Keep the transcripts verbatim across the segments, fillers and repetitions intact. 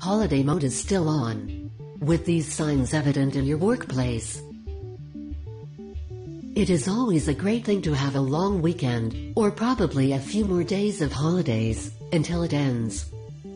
Holiday mode is still on. With these signs evident in your workplace, it is always a great thing to have a long weekend, or probably a few more days of holidays, until it ends.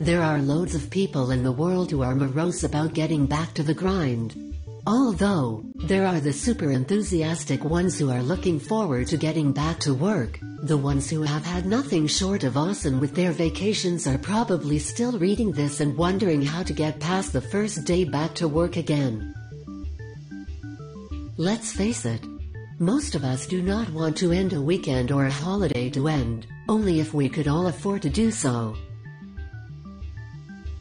There are loads of people in the world who are morose about getting back to the grind. Although, there are the super enthusiastic ones who are looking forward to getting back to work. The ones who have had nothing short of awesome with their vacations are probably still reading this and wondering how to get past the first day back to work again. Let's face it. Most of us do not want to end a weekend or a holiday to end, only if we could all afford to do so.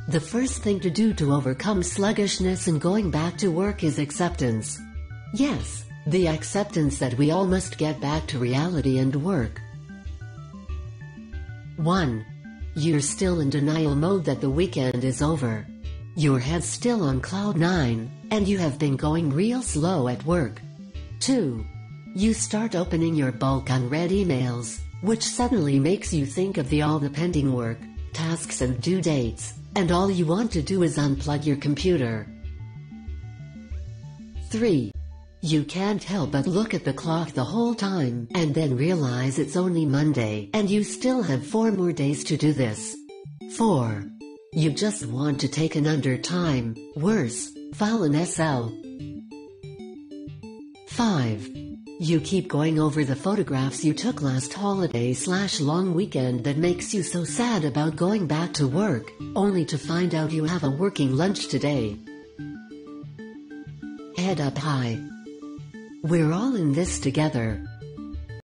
The first thing to do to overcome sluggishness and going back to work is acceptance. Yes, the acceptance that we all must get back to reality and work. one. You're still in denial mode that the weekend is over. Your head's still on cloud nine, and you have been going real slow at work. two. You start opening your bulk unread emails, which suddenly makes you think of the all the pending work, tasks and due dates, and all you want to do is unplug your computer. three. You can't help but look at the clock the whole time and then realize it's only Monday and you still have four more days to do this. four. You just want to take an undertime, worse, file an S L. five. You keep going over the photographs you took last holiday slash long weekend that makes you so sad about going back to work, only to find out you have a working lunch today. Head up high. We're all in this together.